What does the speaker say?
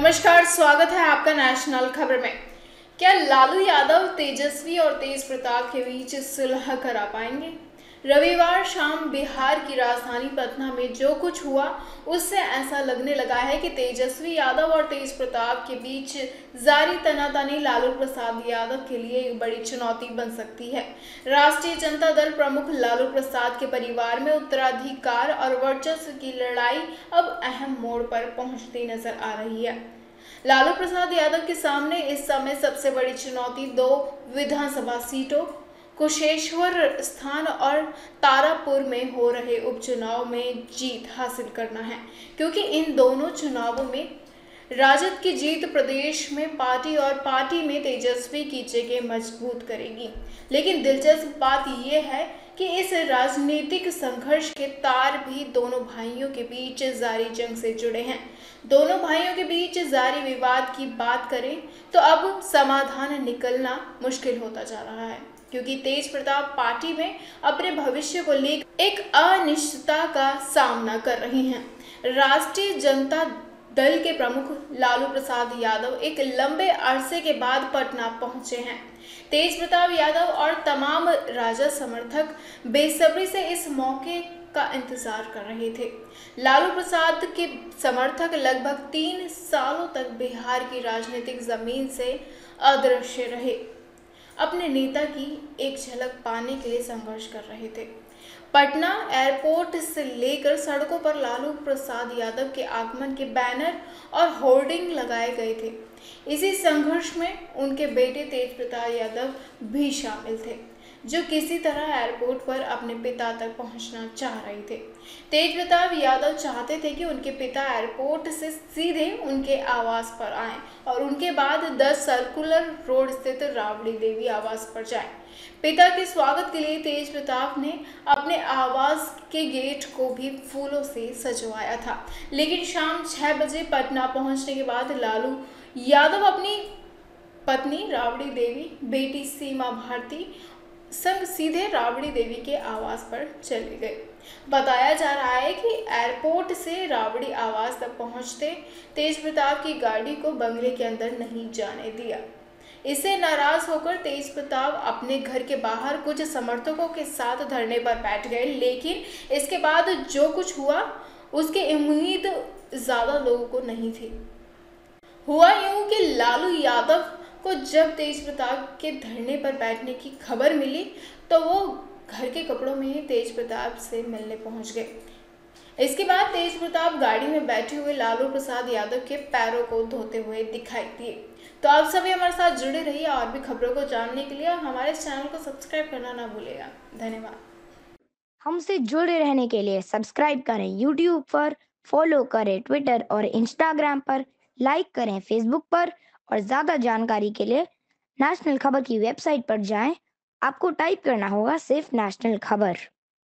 नमस्कार, स्वागत है आपका नेशनल खबर में। क्या लालू यादव, तेजस्वी और तेज प्रताप के बीच सुलह करा पाएंगे? रविवार शाम बिहार की राजधानी पटना में जो कुछ हुआ उससे ऐसा लगने लगा है कि तेजस्वी यादव और तेज प्रताप के बीच जारी तनातनी लालू प्रसाद यादव के लिए एक बड़ी चुनौती बन सकती है। राष्ट्रीय जनता दल प्रमुख लालू प्रसाद के परिवार में उत्तराधिकार और वर्चस्व की लड़ाई अब अहम मोड़ पर पहुंचती नजर आ रही है। लालू प्रसाद यादव के सामने इस समय सबसे बड़ी चुनौती 2 विधानसभा सीटों कुशेश्वर स्थान और तारापुर में हो रहे उपचुनाव में जीत हासिल करना है, क्योंकि इन दोनों चुनावों में राजद की जीत प्रदेश में पार्टी और पार्टी में तेजस्वी की जगह मजबूत करेगी। लेकिन दिलचस्प बात यह है कि इस राजनीतिक संघर्ष के तार भी दोनों भाइयों के बीच जारी जंग से जुड़े हैं। दोनों भाइयों के बीच जारी विवाद की बात करें तो अब समाधान निकलना मुश्किल होता जा रहा है, क्योंकि तेज प्रताप पार्टी में अपने भविष्य को लेकर एक अनिश्चितता का सामना कर रही हैं। राष्ट्रीय जनता दल के प्रमुख लालू प्रसाद यादव एक लंबे अरसे के बाद पटना पहुंचे हैं। तेज प्रताप यादव और तमाम राजद समर्थक बेसब्री से इस मौके का इंतजार कर रहे थे। लालू प्रसाद के समर्थक लगभग 3 सालों तक बिहार की राजनीतिक जमीन से अदृश्य रहे, अपने नेता की एक झलक पाने के लिए संघर्ष कर रहे थे। पटना एयरपोर्ट से लेकर सड़कों पर लालू प्रसाद यादव के आगमन के बैनर और होर्डिंग लगाए गए थे। इसी संघर्ष में उनके बेटे तेज प्रताप यादव भी शामिल थे, जो किसी तरह एयरपोर्ट पर अपने पिता तक पहुंचना चाह रहे थे। तेज प्रताप यादव चाहते थे कि उनके पिता एयरपोर्ट से सीधे उनके आवास पर आएं और उनके बाद 10 सर्कुलर रोड स्थित राबड़ी देवी आवास पर जाएं। पिता के स्वागत के लिए तेज प्रताप ने अपने आवास के गेट को भी फूलों से सजवाया था। लेकिन शाम 6 बजे पटना पहुँचने के बाद लालू यादव अपनी पत्नी राबड़ी देवी, बेटी सीमा भारती संग सीधे राबड़ी देवी के आवास पर चले गए। बताया जा रहा है कि एयरपोर्ट से राबड़ी आवास तक पहुंचते तेज प्रताप की गाड़ी को बंगले के अंदर नहीं जाने दिया। इससे नाराज होकर तेज प्रताप अपने घर के बाहर कुछ समर्थकों के साथ धरने पर बैठ गए। लेकिन इसके बाद जो कुछ हुआ उसकी उम्मीद ज़्यादा लोगों को नहीं थी। हुआ यूँ कि लालू यादव को जब तेज प्रताप के धरने पर बैठने की खबर मिली तो वो घर के कपड़ों में ही तेज प्रताप से मिलने पहुंच गए। इसके बाद तेज प्रताप गाड़ी में बैठे हुए लालू प्रसाद यादव के पैरों को धोते हुए दिखाई दिए। तो आप सभी हमारे साथ जुड़े रहिए और भी खबरों को जानने के लिए हमारे चैनल को सब्सक्राइब करना ना भूलिएगा। धन्यवाद। हमसे जुड़े रहने के लिए सब्सक्राइब करें, यूट्यूब पर फॉलो करें, ट्विटर और इंस्टाग्राम पर लाइक करें, फेसबुक पर, और ज़्यादा जानकारी के लिए नेशनल खबर की वेबसाइट पर जाएं। आपको टाइप करना होगा सिर्फ नेशनल खबर।